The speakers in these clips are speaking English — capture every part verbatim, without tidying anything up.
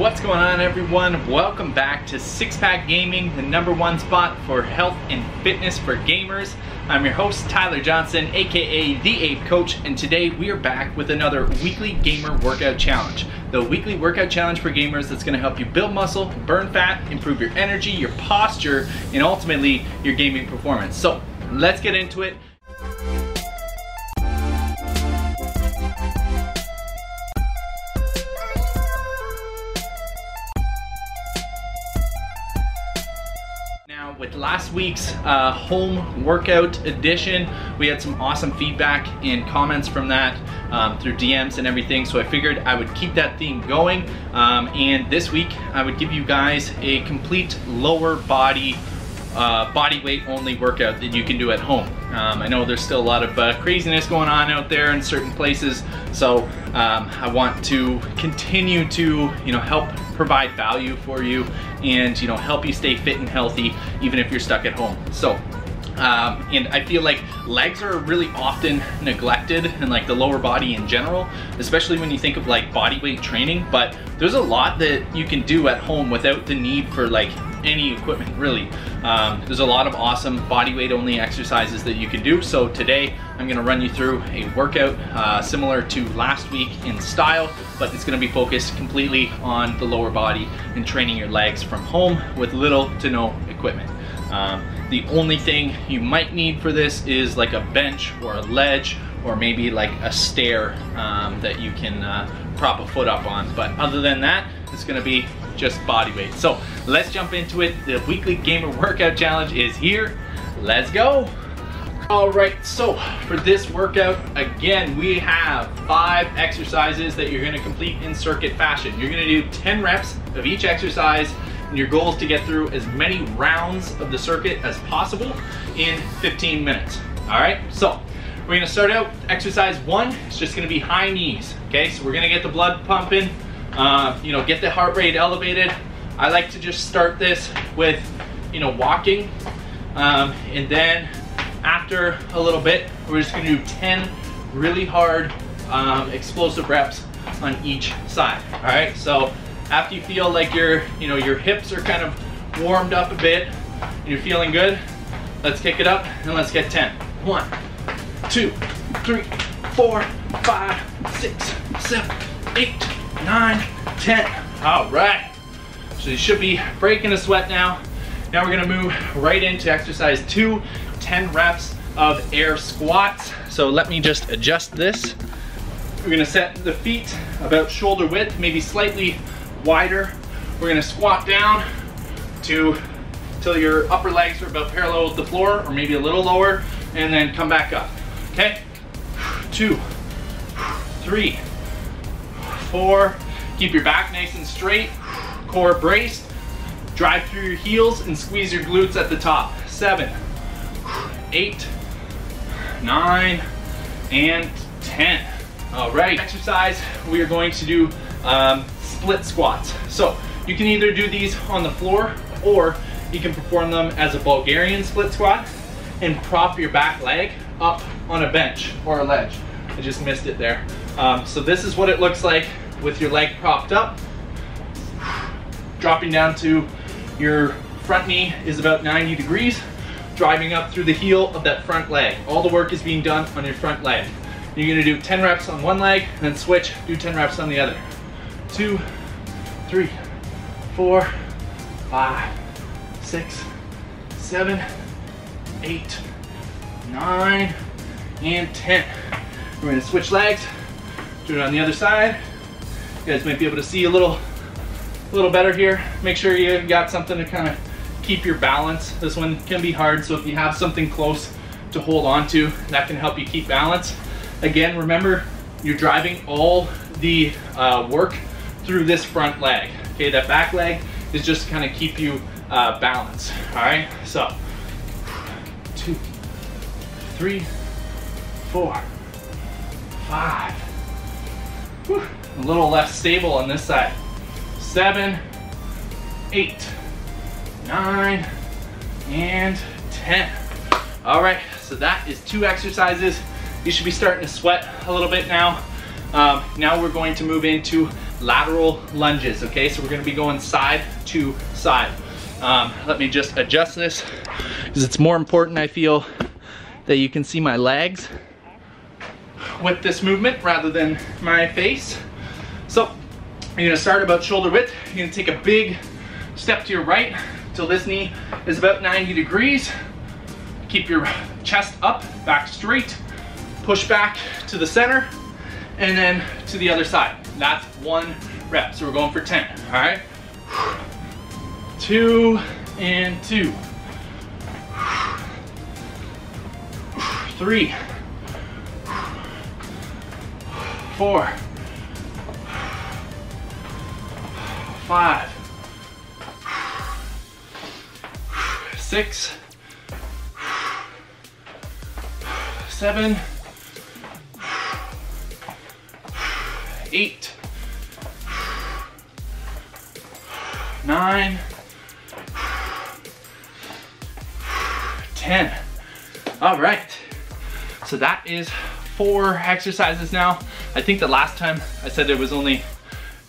What's going on, everyone? Welcome back to Six Pack Gaming, the number one spot for health and fitness for gamers. I'm your host, Tyler Johnston, aka The Ape Coach, and today we are back with another weekly gamer workout challenge. The weekly workout challenge for gamers that's going to help you build muscle, burn fat, improve your energy, your posture, and ultimately your gaming performance. So let's get into it. With last week's uh, home workout edition, we had some awesome feedback and comments from that um, through D Ms and everything, so I figured I would keep that theme going, um, and this week I would give you guys a complete lower body uh, body weight only workout that you can do at home. um, I know there's still a lot of uh, craziness going on out there in certain places, so um, I want to continue to you know help provide value for you and you know help you stay fit and healthy even if you're stuck at home. So um, and I feel like legs are really often neglected, and like the lower body in general, especially when you think of like body weight training, but there's a lot that you can do at home without the need for like any equipment really. Um, there's a lot of awesome body weight only exercises that you can do. So today I'm gonna run you through a workout uh, similar to last week in style, but it's gonna be focused completely on the lower body and training your legs from home with little to no equipment. Um, the only thing you might need for this is like a bench or a ledge, or maybe like a stair um, that you can uh, prop a foot up on. But other than that, it's gonna be just body weight. So let's jump into it. The weekly gamer workout challenge is here. Let's go. All right, so for this workout, again, we have five exercises that you're gonna complete in circuit fashion. You're gonna do ten reps of each exercise, and your goal is to get through as many rounds of the circuit as possible in fifteen minutes. All right, so we're gonna start out exercise one. It's just gonna be high knees, okay? So we're gonna get the blood pumping, Uh, you know, get the heart rate elevated. I like to just start this with, you know, walking. Um, and then after a little bit, we're just gonna do ten really hard um, explosive reps on each side, all right? So after you feel like your, you know, your hips are kind of warmed up a bit and you're feeling good, let's kick it up and let's get ten. One, two, three, four, five, six, seven, eight, nine, ten. All right, so you should be breaking a sweat now. Now we're gonna move right into exercise two, ten reps of air squats. So let me just adjust this. We're gonna set the feet about shoulder width, maybe slightly wider. We're gonna squat down to till your upper legs are about parallel with the floor, or maybe a little lower, and then come back up, okay? Two, three, four. Keep your back nice and straight, core braced. Drive through your heels and squeeze your glutes at the top. Seven, eight, nine, and ten. All right, exercise, we are going to do um, split squats. So you can either do these on the floor, or you can perform them as a Bulgarian split squat and prop your back leg up on a bench or a ledge. I just missed it there. Um, so this is what it looks like with your leg propped up. Dropping down to your front knee is about ninety degrees, driving up through the heel of that front leg. All the work is being done on your front leg. You're gonna do ten reps on one leg, and then switch, do ten reps on the other. Two, three, four, five, six, seven, eight, nine, and ten. We're gonna switch legs. Do it on the other side. You guys might be able to see a little, a little better here. Make sure you got something to kind of keep your balance. This one can be hard, so if you have something close to hold on to, that can help you keep balance. Again, remember, you're driving all the uh, work through this front leg. Okay, that back leg is just to kind of keep you uh, balanced. All right, so two, three, four, five. Whew, a little less stable on this side. Seven, eight, nine, and ten. All right, so that is two exercises. You should be starting to sweat a little bit now. Um, now we're going to move into lateral lunges, okay? So we're gonna be going side to side. Um, let me just adjust this, because it's more important, I feel, that you can see my legs with this movement rather than my face. So you're gonna start about shoulder width. You're gonna take a big step to your right till this knee is about ninety degrees. Keep your chest up, back straight, push back to the center, and then to the other side. That's one rep, so we're going for ten, all right? Two and two. Three. Four. Five. Six. Seven. Eight. Nine. ten. All right, so that is four exercises now. I think the last time I said there was only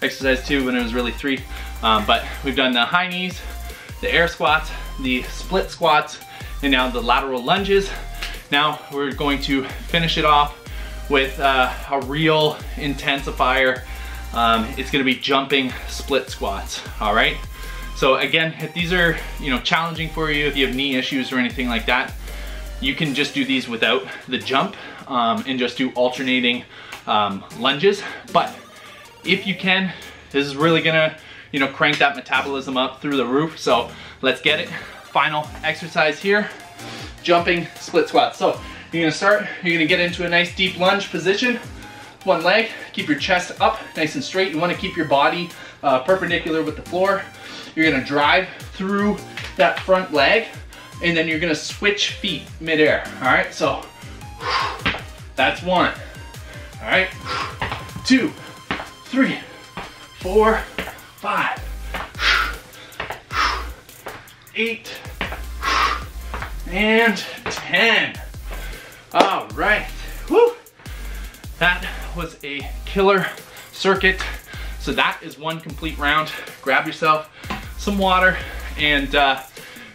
exercise two when it was really three, um, but we've done the high knees, the air squats, the split squats, and now the lateral lunges. Now we're going to finish it off with uh, a real intensifier. Um, it's gonna be jumping split squats, all right? So again, if these are, you know, challenging for you, if you have knee issues or anything like that, you can just do these without the jump um, and just do alternating um, lunges. But if you can, this is really gonna, you know, crank that metabolism up through the roof. So let's get it. Final exercise here, jumping split squats. So you're gonna start, you're gonna get into a nice deep lunge position. One leg, keep your chest up nice and straight. You wanna keep your body uh, perpendicular with the floor. You're gonna drive through that front leg, and then you're gonna switch feet midair. All right, so that's one. All right, two, three, four, five, eight, and ten. All right, woo. That was a killer circuit. So that is one complete round. Grab yourself some water, and uh,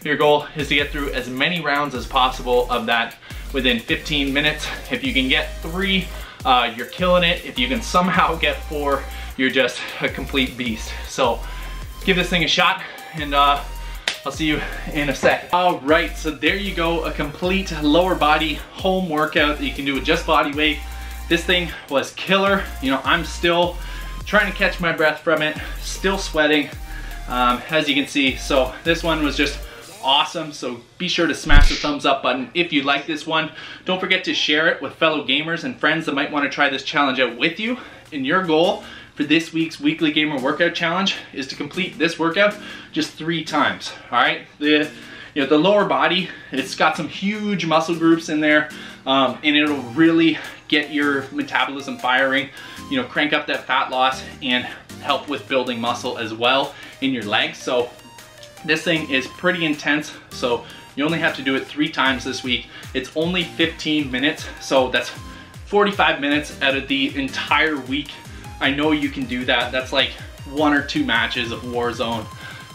your goal is to get through as many rounds as possible of that within fifteen minutes. If you can get three, uh, you're killing it. If you can somehow get four, you're just a complete beast. So give this thing a shot, and uh, I'll see you in a sec. All right, so there you go, a complete lower body home workout that you can do with just body weight. This thing was killer. You know, I'm still trying to catch my breath from it, still sweating. Um, as you can see, so this one was just awesome. So be sure to smash the thumbs up button if you like this one. Don't forget to share it with fellow gamers and friends that might want to try this challenge out with you. And your goal for this week's Weekly Gamer Workout Challenge is to complete this workout just three times. All right, the you know the lower body, it's got some huge muscle groups in there, um, and it'll really get your metabolism firing. You know, crank up that fat loss and help with building muscle as well in your legs. So this thing is pretty intense, so you only have to do it three times this week. It's only fifteen minutes, so that's forty-five minutes out of the entire week. I know you can do that. That's like one or two matches of Warzone,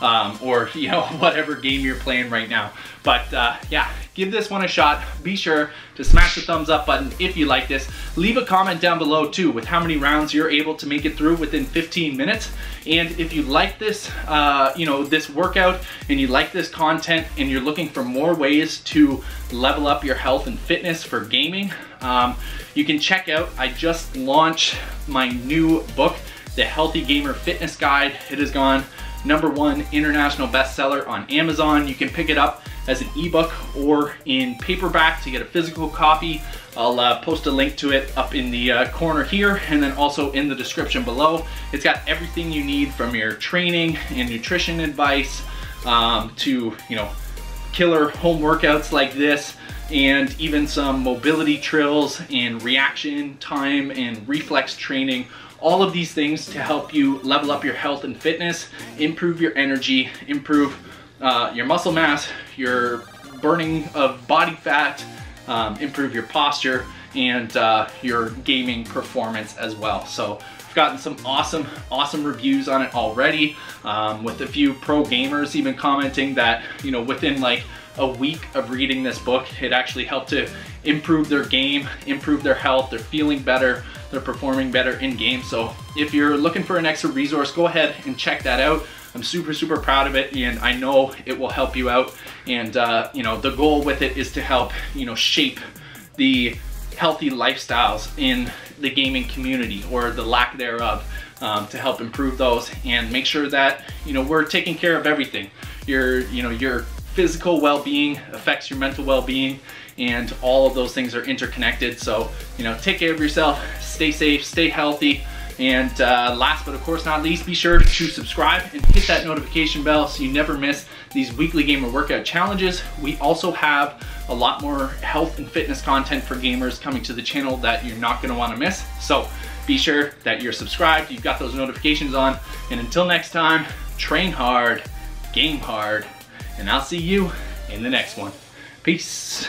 um, or you know, whatever game you're playing right now. But uh, yeah, give this one a shot. Be sure to smash the thumbs up button if you like this. Leave a comment down below too with how many rounds you're able to make it through within fifteen minutes. And if you like this, uh, you know, this workout, and you like this content, and you're looking for more ways to level up your health and fitness for gaming, um, you can check out, I just launched my new book, The Healthy Gamer Fitness Guide. It has gone number one international bestseller on Amazon. You can pick it up as an ebook or in paperback to get a physical copy. I'll uh, post a link to it up in the uh, corner here, and then also in the description below. It's got everything you need, from your training and nutrition advice um, to, you know, killer home workouts like this, and even some mobility drills and reaction time and reflex training. All of these things to help you level up your health and fitness, improve your energy, improve Uh, your muscle mass, your burning of body fat, um, improve your posture, and uh, your gaming performance as well. So I've gotten some awesome, awesome reviews on it already, um, with a few pro gamers even commenting that, you know, within like a week of reading this book, it actually helped to improve their game, improve their health, they're feeling better, they're performing better in game. So if you're looking for an extra resource, go ahead and check that out. I'm super, super proud of it, and I know it will help you out. And uh, you know, the goal with it is to help, you know, shape the healthy lifestyles in the gaming community, or the lack thereof, um, to help improve those and make sure that, you know, we're taking care of everything. Your, you know, your physical well-being affects your mental well-being, and all of those things are interconnected. So, you know, take care of yourself, stay safe, stay healthy, and uh, last but of course not least, be sure to subscribe and hit that notification bell so you never miss these weekly gamer workout challenges. We also have a lot more health and fitness content for gamers coming to the channel that you're not going to want to miss. So be sure that you're subscribed, you've got those notifications on, and until next time, train hard, game hard, and I'll see you in the next one. Peace.